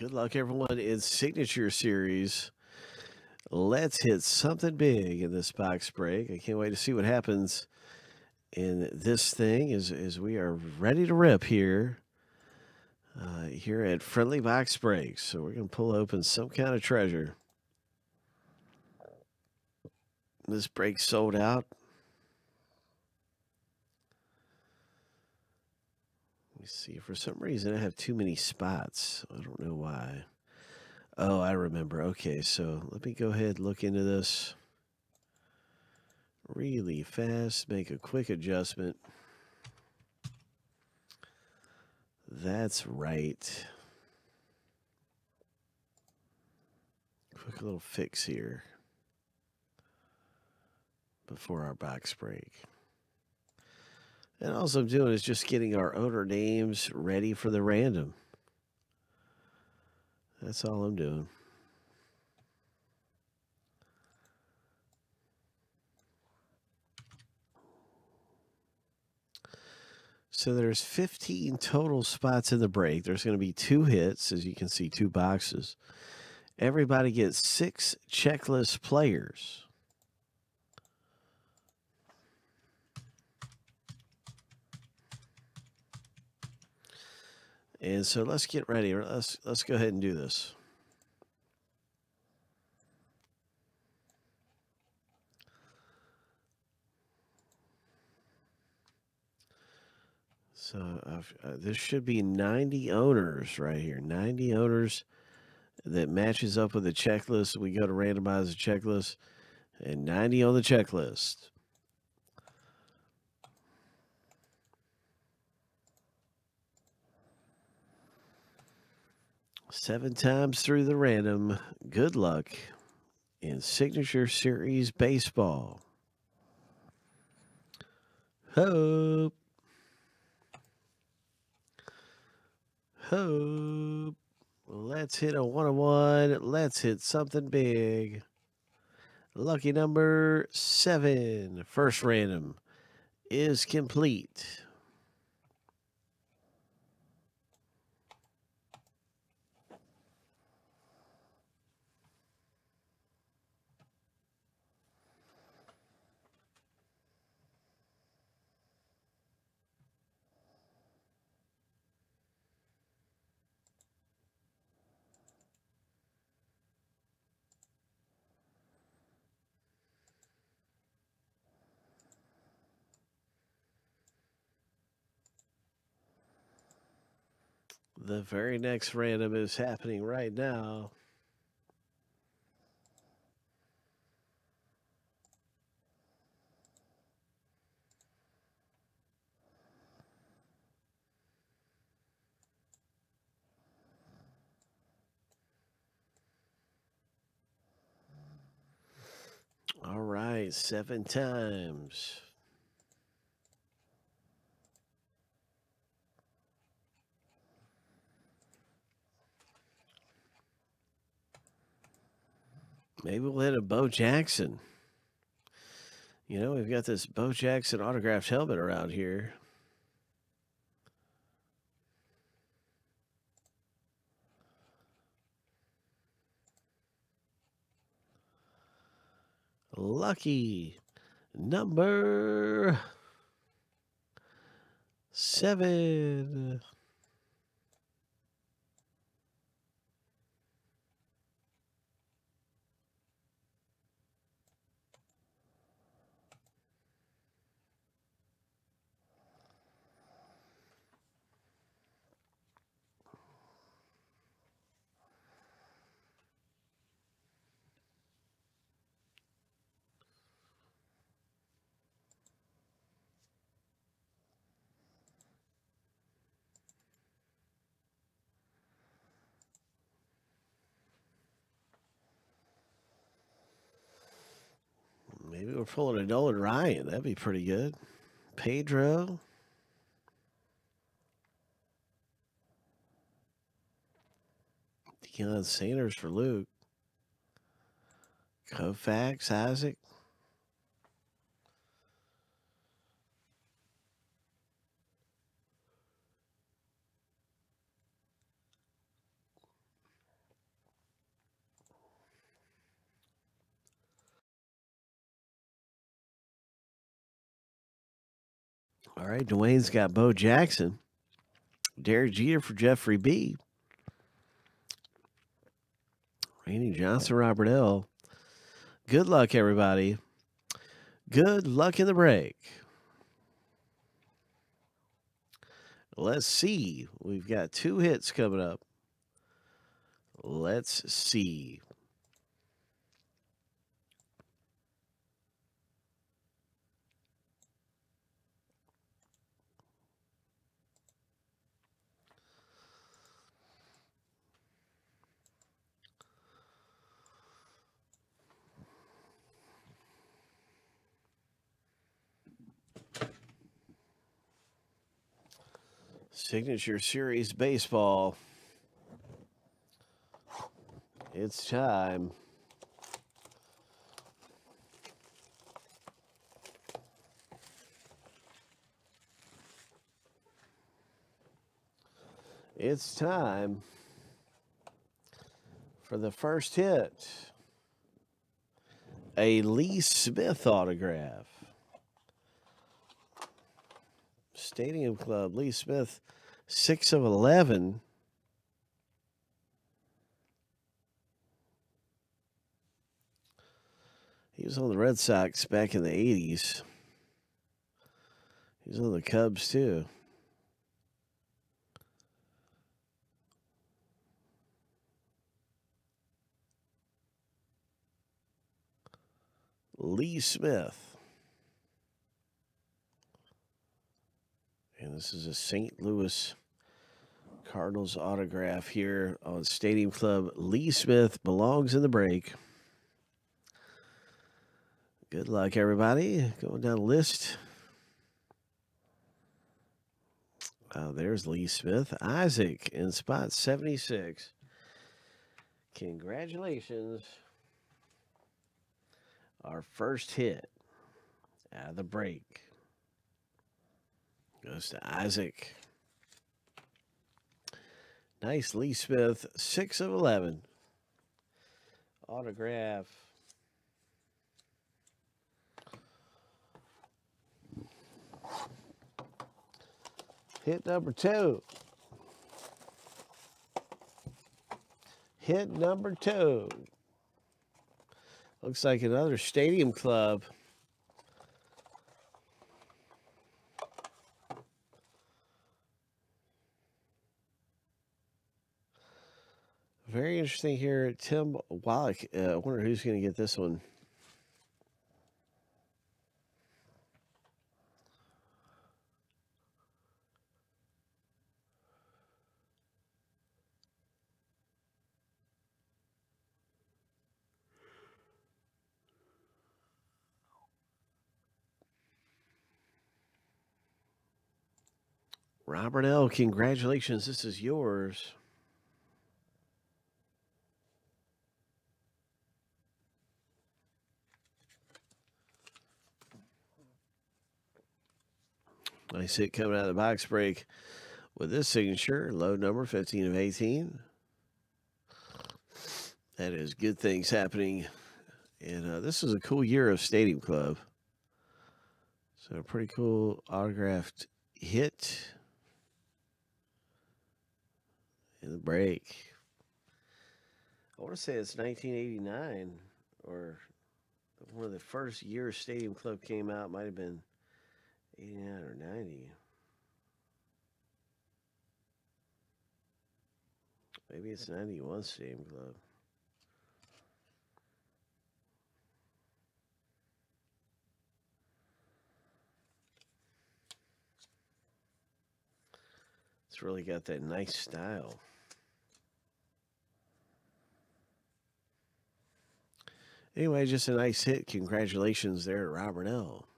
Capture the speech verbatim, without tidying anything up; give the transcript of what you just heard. Good luck, everyone, in Signature Series. Let's hit something big in this box break. I can't wait to see what happens in this thing as, as we are ready to rip here, uh, here at Friendly Box Breaks. So we're going to pull open some kind of treasure. This break sold out. Let me see. For some reason, I have too many spots. I don't know why. Oh, I remember. Okay, so let me go ahead and look into this really fast. Make a quick adjustment. That's right. Quick little fix here before our box break. And all I'm doing is just getting our owner names ready for the random. That's all I'm doing. So there's fifteen total spots in the break. There's going to be two hits, as you can see, two boxes. Everybody gets six checklist players. And so let's get ready. Let's, let's go ahead and do this. So I've, uh, this should be ninety owners right here. ninety owners that matches up with the checklist. We go to randomize the checklist and ninety on the checklist. Seven times through the random. Good luck in Signature Series baseball. Hope. Hope. Let's hit a one-on-one. Let's hit something big. Lucky number seven. First random is complete. The very next random is happening right now. All right, seven times. Maybe we'll hit a Bo Jackson. You know, we've got this Bo Jackson autographed helmet around here. Lucky number seven. Maybe we're pulling a Nolan Ryan. That'd be pretty good. Pedro. Deion Sanders for Luke. Koufax, Isaac. All right, Dwayne's got Bo Jackson. Derek Jeter for Jeffrey B. Randy Johnson, Robert L. Good luck, everybody. Good luck in the break. Let's see. We've got two hits coming up. Let's see. Signature Series baseball. It's time. It's time for the first hit. A Lee Smith autograph. Stadium Club, Lee Smith, six of eleven. He was on the Red Sox back in the eighties. He was on the Cubs, too. Lee Smith. And this is a Saint Louis Cardinals autograph here on Stadium Club. Lee Smith belongs in the break. Good luck, everybody. Going down the list. Oh, there's Lee Smith. Isaac in spot seventy-six. Congratulations. Our first hit out of the break goes to Isaac. Nice Lee Smith, six of eleven. Autograph. Hit number two. Hit number two. Looks like another Stadium Club. Very interesting here. Tim Wallach. I uh, wonder who's going to get this one. Robert L., congratulations. This is yours. Nice hit coming out of the box break with this signature. Low number, fifteen of eighteen. That is good things happening. And uh, this is a cool year of Stadium Club. So a pretty cool autographed hit. In the break, I want to say it's nineteen eighty-nine, or one of the first years Stadium Club came out. Might have been eighty-nine or ninety. Maybe it's ninety-one Stadium Club. It's really got that nice style. Anyway, just a nice hit. Congratulations there, Robert L.